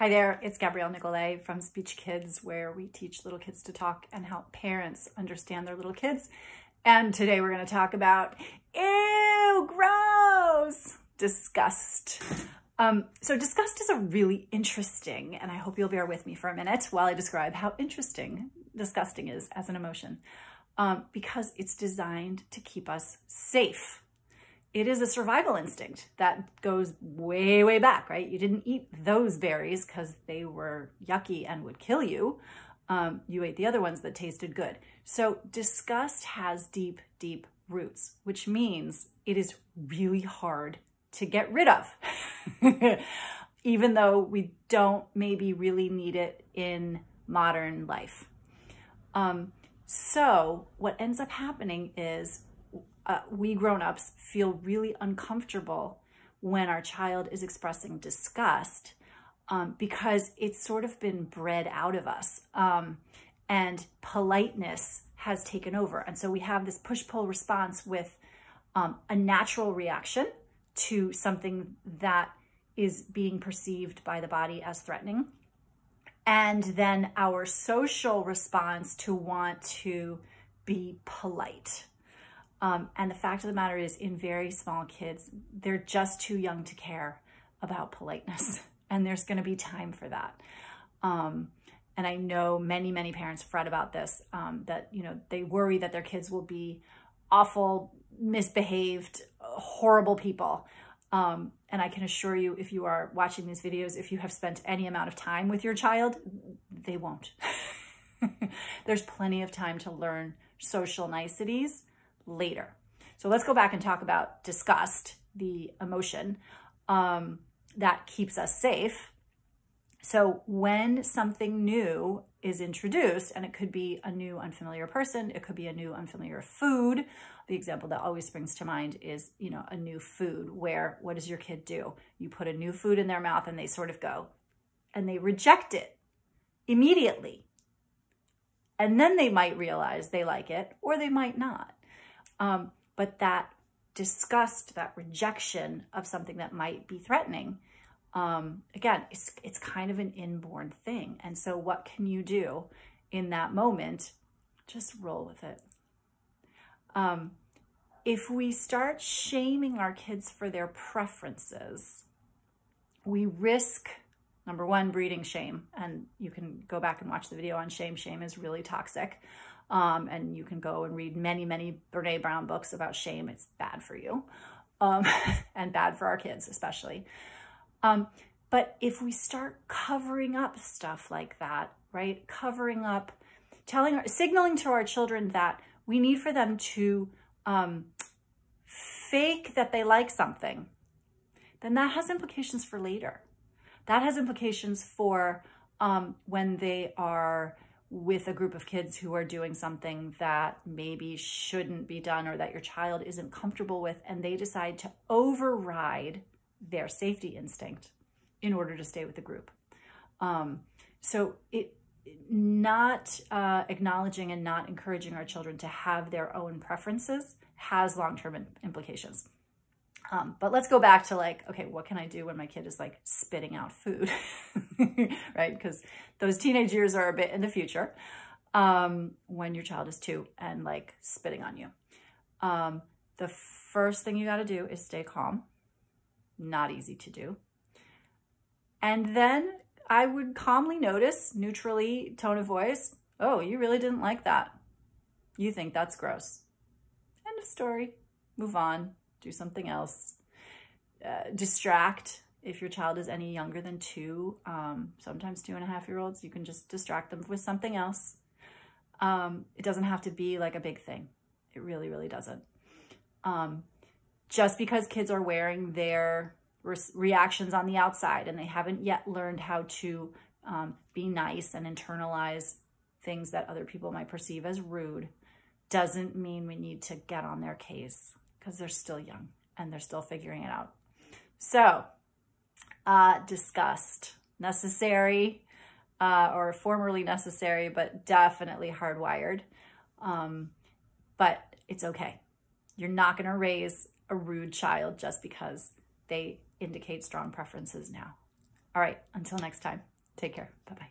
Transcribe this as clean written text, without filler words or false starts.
Hi there, it's Gabrielle Nicolet from Speech Kids, where we teach little kids to talk and help parents understand their little kids. And today we're going to talk about, ew, gross, disgust. So disgust is a really interesting, and I hope you'll bear with me for a minute while I describe how interesting disgusting is as an emotion, because it's designed to keep us safe. It is a survival instinct that goes way, way back, right? You didn't eat those berries because they were yucky and would kill you. You ate the other ones that tasted good. So disgust has deep, deep roots, which means it is really hard to get rid of, even though we don't maybe really need it in modern life. So what ends up happening is we grown-ups feel really uncomfortable when our child is expressing disgust because it's sort of been bred out of us and politeness has taken over. And so we have this push-pull response with a natural reaction to something that is being perceived by the body as threatening. And then our social response to want to be polite. And the fact of the matter is, in very small kids, they're just too young to care about politeness. And there's going to be time for that. And I know many, many parents fret about this, that, you know, they worry that their kids will be awful, misbehaved, horrible people. And I can assure you, if you are watching these videos, if you have spent any amount of time with your child, they won't. There's plenty of time to learn social niceties later. So let's go back and talk about disgust, the emotion that keeps us safe. So when something new is introduced, and it could be a new unfamiliar person, it could be a new unfamiliar food. The example that always springs to mind is, you know, a new food where, what does your kid do? You put a new food in their mouth and they sort of go, and they reject it immediately. And then they might realize they like it or they might not. But that disgust, that rejection of something that might be threatening, again, it's kind of an inborn thing. And so what can you do in that moment? Just roll with it. If we start shaming our kids for their preferences, we risk, number one, breeding shame. And you can go back and watch the video on shame. Shame is really toxic. And you can go and read many, many Brene Brown books about shame. It's bad for you and bad for our kids, especially. But if we start covering up stuff like that, right? Covering up, signaling to our children that we need for them to fake that they like something, then that has implications for later. That has implications for when they are with a group of kids who are doing something that maybe shouldn't be done or that your child isn't comfortable with, and they decide to override their safety instinct in order to stay with the group. So not acknowledging and not encouraging our children to have their own preferences has long-term implications. But let's go back to, like, okay, what can I do when my kid is, like, spitting out food, right? Because those teenage years are a bit in the future when your child is 2 and, like, spitting on you. The first thing you got to do is stay calm. Not easy to do. And then I would calmly notice, neutrally, tone of voice, oh, you really didn't like that. You think that's gross. End of story. Move on. Do something else. Distract. If your child is any younger than 2, sometimes 2.5-year-olds, you can just distract them with something else. It doesn't have to be like a big thing. It really, really doesn't. Just because kids are wearing their reactions on the outside and they haven't yet learned how to be nice and internalize things that other people might perceive as rude, doesn't mean we need to get on their case, because they're still young and they're still figuring it out. So disgust, necessary or formerly necessary, but definitely hardwired. But it's okay. You're not gonna raise a rude child just because they indicate strong preferences now. All right, until next time, take care. Bye-bye.